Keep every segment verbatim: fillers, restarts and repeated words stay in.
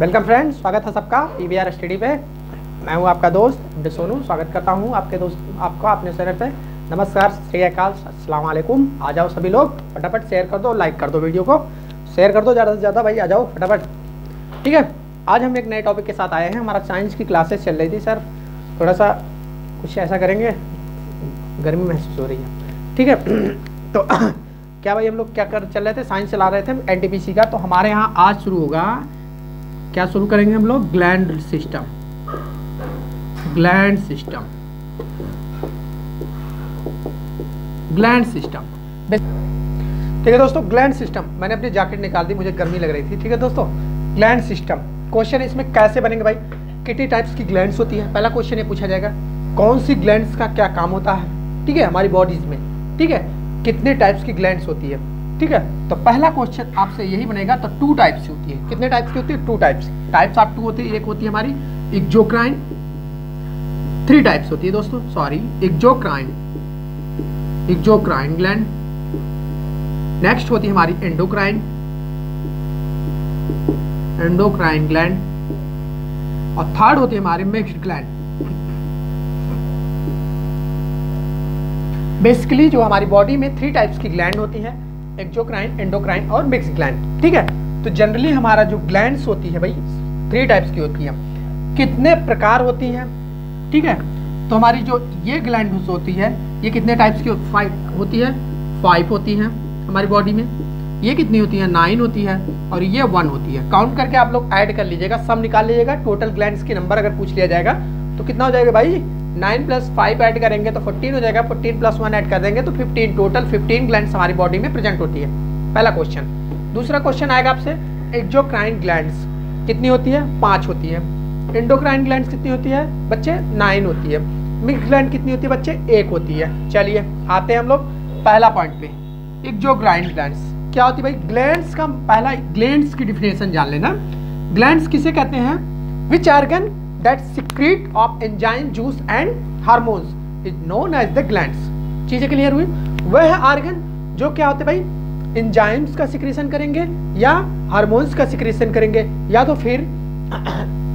Welcome friends, स्वागत है सबका पीवीआर स्टडी पे। मैं हूं आपका दोस्त सोनू, स्वागत करता हूं आपके दोस्त आपका अपने चैनल पे। नमस्कार, सत श्री अकाल, अस्सलाम वालेकुम। आ जाओ सभी लोग, फटाफट शेयर कर दो, लाइक कर दो, वीडियो को शेयर कर दो ज़्यादा से ज़्यादा। भाई आ जाओ फटाफट, ठीक है। आज हम एक नए टॉपिक के साथ आए हैं। हमारा साइंस की क्लासेस चल रही थी सर, थोड़ा सा कुछ ऐसा करेंगे, गर्मी महसूस हो रही है, ठीक है। तो क्या भाई हम लोग क्या कर चल रहे थे, साइंस चला रहे थे हम एनटीपीसी का। तो हमारे यहाँ आज शुरू होगा, क्या शुरू करेंगे हम लोग, gland system. Gland system gland system ठीक है दोस्तों। ग्लैंड सिस्टम, मैंने अपनी जैकेट निकाल दी, मुझे गर्मी लग रही थी, ठीक है दोस्तों। ग्लैंड सिस्टम क्वेश्चन इसमें कैसे बनेंगे भाई, कितनी टाइप्स की ग्लैंड्स होती है, पहला क्वेश्चन ये पूछा जाएगा। कौन सी ग्लैंड्स का क्या काम होता है, ठीक है, हमारी बॉडीज में, ठीक है, कितने टाइप्स की ग्लैंड्स होती है, ठीक है। तो पहला क्वेश्चन आपसे यही बनेगा। तो टू टाइप्स होती है, कितने टाइप्स की होती है, टू टाइप्स। टाइप्स आप टू होती है, एक होती है हमारी एक्जोक्राइन, थ्री टाइप्स होती है दोस्तों, sorry exocrine exocrine gland. Next होती है हमारी एंडोक्राइन एंडोक्राइन ग्लैंड, और थर्ड होती है हमारे मिक्स्ड ग्लैंड। बेसिकली जो हमारी बॉडी में थ्री टाइप्स की ग्लैंड होती है, एक्जोक्राइन, एंडोक्राइन और मिक्स्ड ग्लैंड, ठीक है। तो जनरली हमारा जो ग्लैंड्स होती है भाई थ्री टाइप्स की होती है, कितने प्रकार होती हैं, ठीक है। तो हमारी जो ये ग्लैंड होती है, ये कितने टाइप्स की होती है, फाइव होती है हमारी बॉडी में। ये कितनी होती है, नाइन होती है, और ये वन होती है। काउंट करके आप लोग ऐड कर लीजिएगा, सब निकाल लीजिएगा। टोटल ग्लैंड्स के नंबर अगर पूछ लिया जाएगा तो कितना हो जाएगा भाई, नाइन प्लस फाइव ऐड करेंगे तो फोर्टीन हो जाएगा, फोर्टीन प्लस वन ऐड कर देंगे तो फिफ्टीन, टोटल फिफ्टीन ग्लैंड्स हमारी बॉडी में प्रेजेंट होती है, पहला क्वेश्चन। दूसरा क्वेश्चन आएगा आपसे, एक्जोक्राइन ग्लैंड्स कितनी होती है, पाँच होती है। एंडोक्राइन ग्लैंड्स कितनी होती है बच्चे, नाइन होती है। मिक्स्ड ग्लैंड कितनी होती है बच्चे, एक होती है। चलिए आते हैं हम लोग पहला पॉइंट पे, एक्जोक्राइन ग्लैंड्स क्या होती है भाई। ग्लैंड्स का पहला, ग्लैंड्स की डिफिनेशन जान लेना। ग्लैंड्स किसे कहते हैं, which organ that secret of enzyme juice and hormones is known as the glands. चीजें क्लियर हुई, वह ऑर्गन जो क्या होते भाई, एंजाइम्स का सिक्रेशन करेंगे या हार्मोन्स का सिक्रेशन करेंगे या तो फिर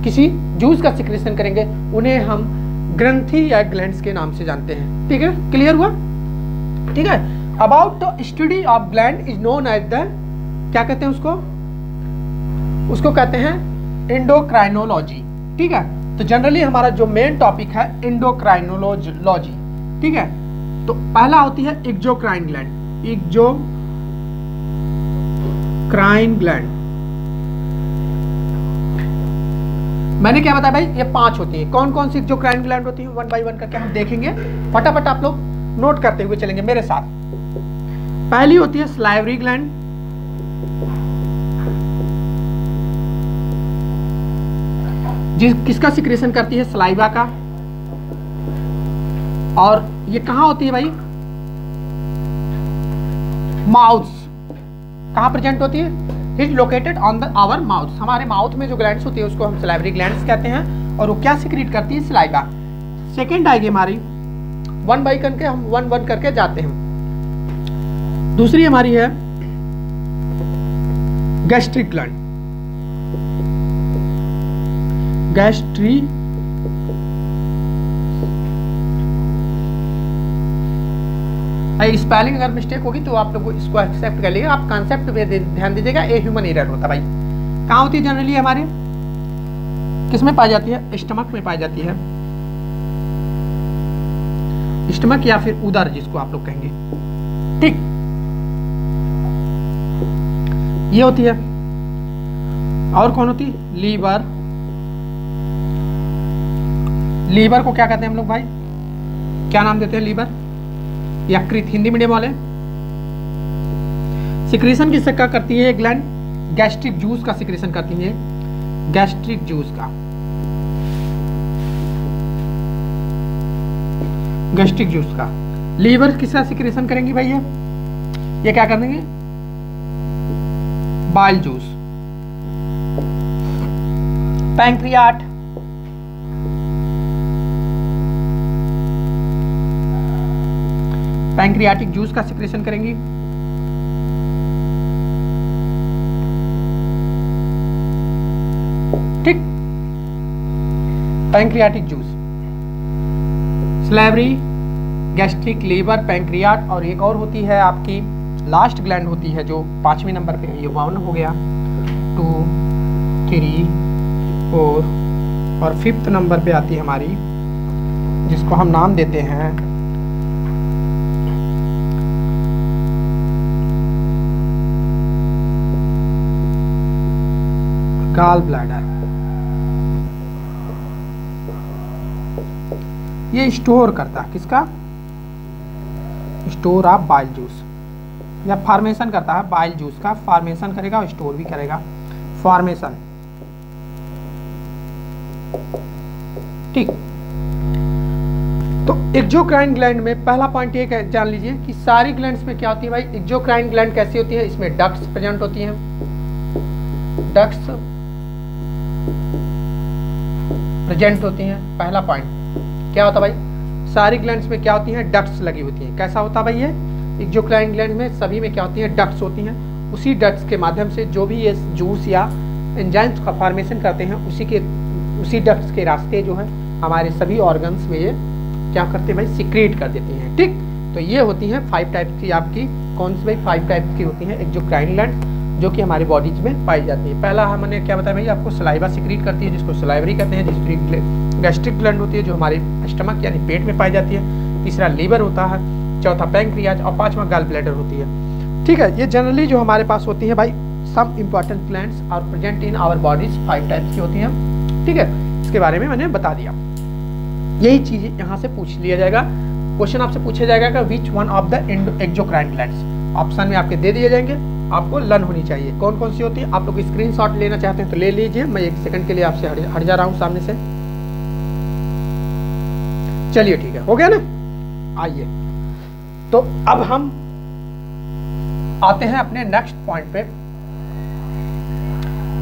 किसी जूस का सिक्रेशन करेंगे, उन्हें हम ग्रंथि या ग्लैंड्स के नाम से जानते हैं, ठीक है, क्लियर हुआ, ठीक है। About the study of gland is known as the, क्या कहते हैं उसको, उसको कहते हैं एंडोक्राइनोलॉजी, ठीक है। तो जनरली हमारा जो मेन टॉपिक है एंडोक्राइनोलॉजी, ठीक है। तो पहला होती है एक्जोक्राइन ग्लैंड, एक्जोक्राइन ग्लैंड। मैंने क्या बताया भाई, ये पांच होती है। कौन कौन सी एक्जोक्राइन ग्लैंड होती है, वन बाय वन करके हम देखेंगे, फटाफट आप लोग नोट करते हुए चलेंगे मेरे साथ। पहली होती है स्लाइवरी ग्लैंड, जिस किसका सिक्रेशन करती है, स्लाइवा का। और ये कहां होती है भाई, माउथ, कहां प्रेजेंट होती है, is located on the our mouth. हमारे माउथ में जो ग्लैंड्स होती है उसको हम स्लाइवरी ग्लैंड्स कहते हैं, और वो क्या सिक्रीट करती है, स्लाइवा। सेकंड आएगी हमारी, वन बाई करके हम वन वन करके जाते हैं। दूसरी हमारी है गैस्ट्रिक ग्लैंड, गैस्ट्री स्पेलिंग अगर मिस्टेक होगी तो आप लोग को इसको एक्सेप्ट कर लीजिएगा, आप कॉन्सेप्ट पे ध्यान दीजिएगा, ए ह्यूमन एरर होता भाई। कहाँ होती है जनरली हमारे, किसमें पाई जाती है, स्टमक में पाई जाती है, स्टमक या फिर उदर जिसको आप लोग कहेंगे, ठीक। ये होती है, और कौन होती है, लीवर। लीवर को क्या कहते हैं हम लोग भाई, क्या नाम देते हैं, लीवर यकृत, हिंदी मीडियम वाले। सिक्रेशन किस का करती है ग्लैंड, गैस्ट्रिक जूस का सिक्रेशन करती है, गैस्ट्रिक जूस का, गैस्ट्रिक जूस का। लीवर किसका सिक्रेशन करेंगी भाई, ये ये क्या कर देंगे, bile juice. Pancreas, pancreatic juice का सिक्रेशन करेंगी। ठीक। Pancreatic juice, salivary, gastric, liver, pancreas और एक और होती है आपकी लास्ट ग्लैंड होती है जो पांचवी नंबर पे है। ये वन हो गया, टू, थ्री, फोर और फिफ्थ नंबर पे आती है हमारी, जिसको हम नाम देते हैं गॉल ब्लैडर। ये स्टोर करता है किसका, स्टोर ऑफ बाइल जूस या फॉर्मेशन करता है बाइल जूस का, फॉर्मेशन करेगा और स्टोर भी करेगा। फॉर्मेशन, ठीक। तो एक्जोक्राइन ग्लैंड में पहला पॉइंट ये जान लीजिए कि सारी ग्लैंड्स में क्या होती है भाई, एक्जोक्राइन ग्लैंड कैसी होती है, इसमें डक्ट्स प्रेजेंट होती हैं, डक्ट्स प्रेजेंट होती हैं। पहला पॉइंट क्या होता भाई, सारी ग्लैंड्स में क्या होती हैं, डक्ट्स लगी होती हैं। कैसा होता भाई ये, एक्जोक्राइन ग्लैंड में सभी में क्या होती हैं, डक्ट्स होती हैं। उसी डक्ट्स के माध्यम से जो भी ये जूस या एंजाइम्स का फॉर्मेशन करते हैं, उसी के उसी डक्ट्स के रास्ते जो है हमारे सभी ऑर्गन्स में ये क्या करते हैं भाई, सीक्रेट कर देते हैं। ठीक, तो ये होती हैं फाइव टाइप की आपकी, कौन सी भाई फाइव टाइप की होती हैं एक्जोक्राइन ग्लैंड जो कि हमारी बॉडीज में पाई जाती है। पहला हमने क्या बताया भाई आपको, सलाइवा सीक्रेट करती है जिसको सलाइवरी कहते हैं, जिसकी गैस्ट्रिक ग्लैंड होती है जो हमारे स्टमक यानी पेट में पाई जाती है। तीसरा लीवर होता है, चौथा पैंक्रियाज और पांचवा गॉल ब्लैडर होती है। ठीक है, ये जनरली जो हमारे पास होती है भाई, some important glands are present in our bodies, five types की होती हैं। ठीक है, इसके बारे में मैंने बता दिया। यही चीज़ यहाँ से पूछ लिया जाएगा, क्वेश्चन आपसे पूछा जाएगा which one of the exocrine glands, option में आपके दे दिए जाएंगे, आपको लर्न होनी चाहिए कौन कौन सी होती है। आप लोग स्क्रीनशॉट लेना चाहते हैं तो ले लीजिए, मैं एक सेकंड के लिए आपसे हट, हट जा रहा हूं सामने से। चलिए ठीक है, हो गया ना। आइए तो अब हम आते हैं अपने नेक्स्ट पॉइंट पे,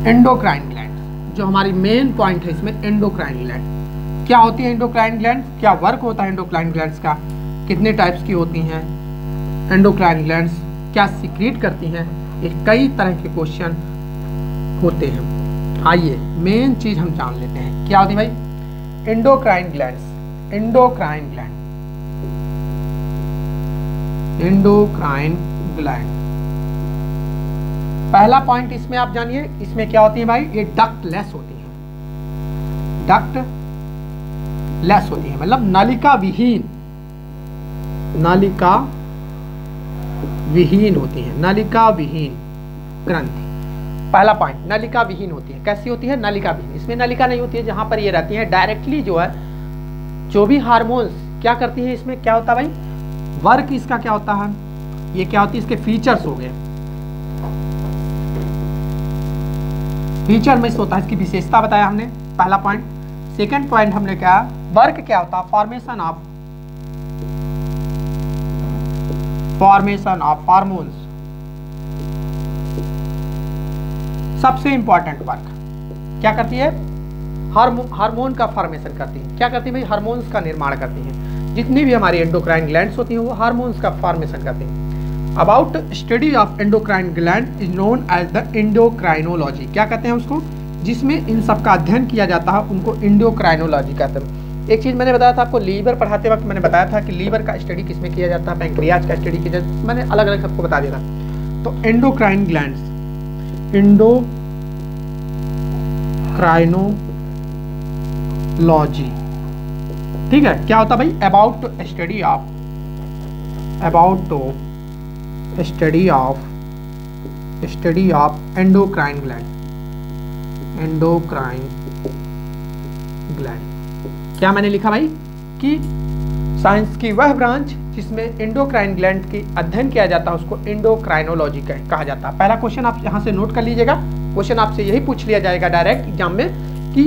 एंडोक्राइन ग्लैंड जो हमारी मेन पॉइंट है। इसमें एंडोक्राइन ग्लैंड क्या होती है, एंडोक्राइन ग्लैंड क्या वर्क होता है, एंडोक्राइन ग्लैंड्स का कितने टाइप्स की होती हैं, एंडोक्राइन ग्लैंड्स क्या सीक्रेट करती हैं, ये कई तरह के क्वेश्चन होते हैं। आइए मेन चीज हम जान लेते हैं क्या होती है भाई endocrine glands. Endocrine gland, endocrine gland पहला पॉइंट इसमें आप जानिए, इसमें क्या होती है भाई, ये डक्टलेस होती है, डक्टलेस होती है मतलब नालिका विहीन, नालिका विहीन होती है, नलिका विहीन ग्रंथि। पहला पॉइंट नलिका विहीन होती है, कैसी होती है, नलिका विहीन, इसमें नलिका नहीं होती है जहां पर ये रहती है। डायरेक्टली जो है जो भी हार्मोन्स क्या करती है, इसमें क्या होता है भाई वर्क इसका क्या होता है, ये क्या होती है, इसके फीचर्स हो गए, फीचर में होता है इसकी विशेषता बताया हमने, पहला पॉइंट। सेकेंड पॉइंट हमने क्या, वर्क क्या होता है, formation of formation of hormones, सबसे इंपॉर्टेंट वर्क क्या करती है, हार्मोन का फॉर्मेशन करती है, क्या करती है भाई हार्मोन्स का निर्माण करती है। जितनी भी हमारी एंडोक्राइन ग्लैंड्स होती हैं वो हार्मोन्स का फॉर्मेशन करती हैं। About study of endocrine gland is known as the endocrinology, क्या कहते हैं उसको, जिसमें इन सब का अध्ययन किया जाता है उनको एंडोक्राइनोलॉजी कहते हैं। एक चीज़ मैंने बताया था आपको, लीवर पढ़ाते वक्त मैंने बताया था कि लीवर का स्टडी किसमें किया जाता है, पैंक्रियाज का स्टडी किया जाता है, मैंने अलग अलग सबको बता दिया था। तो एंडोक्राइन ग्लैंड्स, एंडोक्राइनोलॉजी, ठीक है, क्या होता भाई about study of, about study of study of endocrine gland, endocrine gland क्या मैंने लिखा भाई कि साइंस की वह ब्रांच जिसमें एंडोक्राइन ग्लैंड की अध्ययन किया जाता है उसको एंडोक्राइनोलॉजी कहा जाता है। पहला क्वेश्चन आप यहां से नोट कर लीजिएगा, क्वेश्चन आपसे यही पूछ लिया जाएगा डायरेक्ट एग्जाम में कि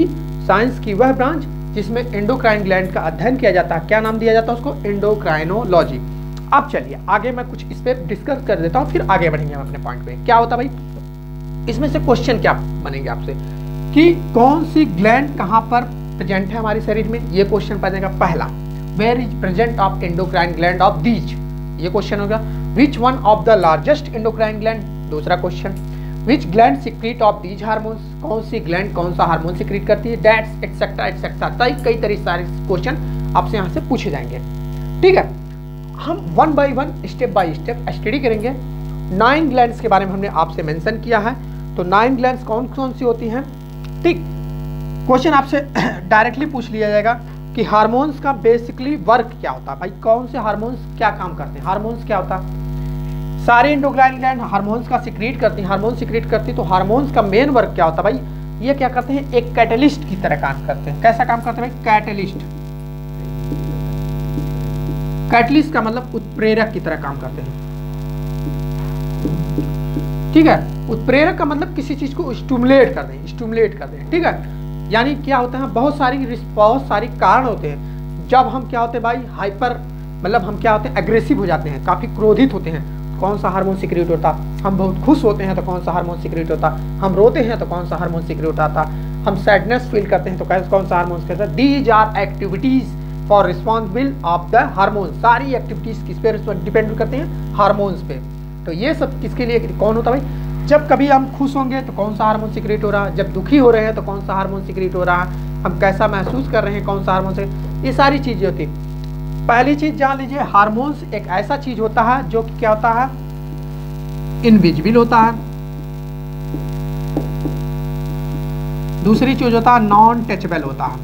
साइंस की वह ब्रांच जिसमें एंडोक्राइन ग्लैंड का अध्ययन किया जाता है क्या नाम दिया जाता है उसको, एंडोक्राइनोलॉजी। अब चलिए आगे मैं कुछ इस पर डिस्कस कर देता हूँ, फिर आगे बढ़ेंगे हम अपने पॉइंट पर। क्या होता भाई इसमें से क्वेश्चन क्या बनेंगे आपसे कि कौन सी ग्लैंड कहाँ पर प्रेजेंट है हमारे शरीर में, ये क्वेश्चन बनेगा पहला, where is present of endocrine gland of these, ये क्वेश्चन होगा। Which one of the largest endocrine gland, दूसरा question. Which gland secrete of these hormones, कौन सी ग्लैंड कौन सा हार्मोन सिक्रीट करती है, डेट्स एक्सेट्रा एक्सेट्रा। कई कई तरह सारे क्वेश्चन आपसे यहाँ से पूछे जाएंगे। ठीक है, हम one by one step by step study करेंगे। नाइन ग्लैंड्स के बारे में हमने आपसे मेंशन किया है, तो नाइन ग्लैंड्स कौन कौन सी होती हैं। ठीक, क्वेश्चन आपसे डायरेक्टली पूछ लिया जाएगा कि हार्मोन्स का बेसिकली वर्क क्या होता है। भाई कौन से हार्मोन्स क्या काम करते हैं, हार्मोन्स क्या होता है। सारे इंडोक्राइन ग्लैंड हार्मोन्स का सिक्रीट करती हैं, हार्मोन सिक्रीट करती है, तो हार्मोन्स का मेन वर्क क्या होता है। भाई ये क्या करते हैं, एक कैटलिस्ट की तरह काम करते हैं। कैसा काम करते हैं भाई, कैटलिस्ट। कैटलिस्ट का मतलब उत्प्रेरक की तरह काम करते हैं। ठीक है, उत्प्रेरक का मतलब किसी चीज को स्टिमुलेट कर दें, स्टिमुलेट कर दें। ठीक है, यानी क्या होता है, बहुत सारी बहुत सारी कारण होते हैं जब हम क्या होते हैं भाई हाइपर, मतलब हम क्या होते हैं एग्रेसिव हो जाते हैं, काफी क्रोधित होते हैं, कौन सा हार्मोन सिक्रीट होता। हम बहुत खुश होते हैं तो कौन सा हार्मोन सिक्रीट होता। हम रोते हैं तो कौन सा हार्मोन सिक्रीट होता। हम सैडनेस फील करते हैं तो कौन सा हार्मोन सिक्रीट होता। These are activities for responsible of the hormone. सारी एक्टिविटीज किस पे डिपेंड करते हैं, हार्मोन्स पे। तो ये सब किसके लिए कौन होता भाई, जब कभी हम खुश होंगे तो कौन सा हार्मोन सिक्रीट हो रहा है, जब दुखी हो रहे हैं तो कौन सा हार्मोन सिक्रीट हो रहा है, हम कैसा महसूस कर रहे हैं, कौन सा हार्मोन सिक्रीट, ये सारी चीज़ें होती। पहली चीज जान लीजिए, हार्मोन्स एक ऐसा चीज होता है जो कि क्या होता है, इनविजिबल होता है। दूसरी चीज होता है नॉन टचेबल होता है,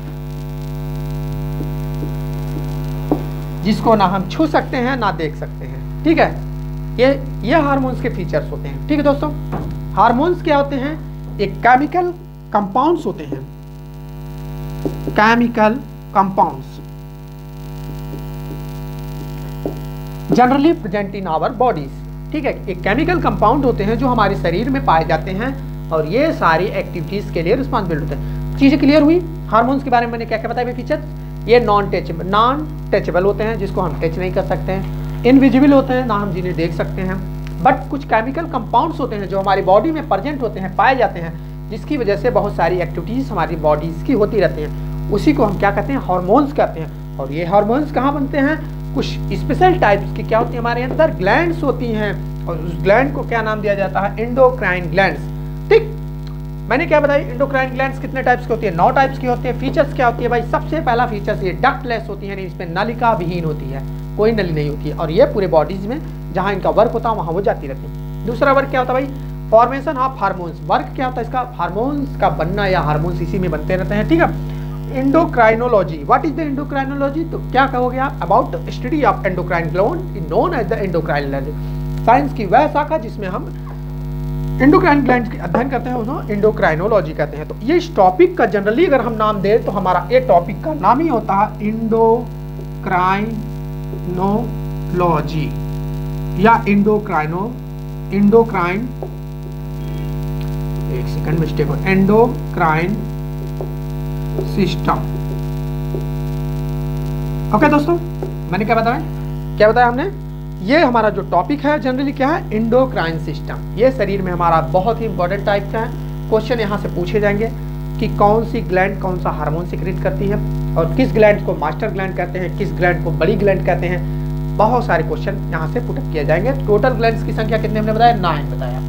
जिसको ना हम छू सकते हैं ना देख सकते हैं। ठीक है, ये ये हार्मोन्स के फीचर्स होते हैं। ठीक है दोस्तों, हार्मोन्स क्या होते हैं, एक केमिकल कंपाउंड्स होते हैं, chemical compounds generally present in our bodies. ठीक है, एक केमिकल कंपाउंड होते हैं जो हमारे शरीर में पाए जाते हैं और ये सारी एक्टिविटीज के लिए रिस्पॉन्सिबल होते हैं। चीज़ें क्लियर हुई, हार्मोन्स के बारे में मैंने क्या क्या बताया फीचर्स। ये नॉन टचेबल नॉन टचेबल होते हैं, जिसको हम टच नहीं कर सकते हैं, इनविजिबल होते हैं, ना हम जिन्हें देख सकते हैं। बट कुछ केमिकल कंपाउंड्स होते हैं जो हमारी बॉडी में प्रेजेंट होते हैं, पाए जाते हैं, जिसकी वजह से बहुत सारी एक्टिविटीज़ हमारी बॉडीज़ की होती रहती हैं। उसी को हम क्या कहते हैं, हार्मोन्स कहते हैं। और ये हार्मोन्स कहाँ बनते हैं, कुछ स्पेशल टाइप्स की क्या होती है हमारे अंदर ग्लैंड्स होती हैं, और उस ग्लैंड को क्या नाम दिया जाता है, इंडोक्राइन ग्लैंड्स। ठीक, मैंने क्या बताया, इंडोक्राइन ग्लैंड्स कितने टाइप्स की होती है, नौ टाइप्स की होती है। फीचर्स क्या होती है भाई, सबसे पहला फीचर्स ये डक्टलेस होती है, इसमें नलिका विहीन होती है, कोई नली नहीं होती है, और ये पूरे बॉडीज में जहाँ इनका वर्क होता है वहाँ वो जाती रहती है। दूसरा वर्क क्या होता है भाई, फॉर्मेशन ऑफ हार्मोन्स। वर्क क्या होता है इसका, हार्मोन्स का बनना, या हार्मोन्स इसी में बनते रहते हैं। ठीक है, endocrinology, what is the endocrinology, तो क्या कहोगे आप, about the study of endocrine gland known as the endocrinology, science की वह शाखा जिसमें हम endocrine glands की अध्ययन करते हैं उन्हें endocrinology कहते हैं। तो ये इस टॉपिक का जनरली अगर हम नाम दें तो हमारा ये टॉपिक का नाम ही होता है endocrinology या endocrino endocrine एक सेकंड मिस्टेक हो endocrine सिस्टम। ओके okay, दोस्तों मैंने क्या बताया क्या बताया हमने, ये हमारा जो टॉपिक है जनरली क्या है, इंडोक्राइन सिस्टम। ये शरीर में हमारा बहुत ही इंपॉर्टेंट टाइप का है। क्वेश्चन यहाँ से पूछे जाएंगे कि कौन सी ग्लैंड कौन सा हार्मोन सिक्रीट करती है, और किस ग्लैंड को मास्टर ग्लैंड कहते हैं, किस ग्लैंड को बड़ी ग्लैंड कहते हैं। बहुत सारे क्वेश्चन यहाँ से पुटअप किए जाएंगे। टोटल ग्लैंड की संख्या कितने हमने बताया, नाइन बताया।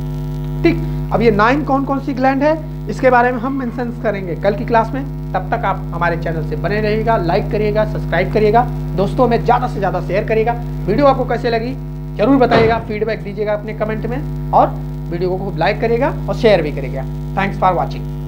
ठीक, अब ये नाइन कौन कौन सी ग्लैंड है इसके बारे में हम मेंशन करेंगे कल की क्लास में। तब तक आप हमारे चैनल से बने रहिएगा, लाइक करिएगा, सब्सक्राइब करिएगा, दोस्तों में ज़्यादा से ज़्यादा शेयर करिएगा। वीडियो आपको कैसे लगी जरूर बताइएगा, फीडबैक दीजिएगा अपने कमेंट में, और वीडियो को खूब लाइक करिएगा और शेयर भी करिएगा। Thanks for watching.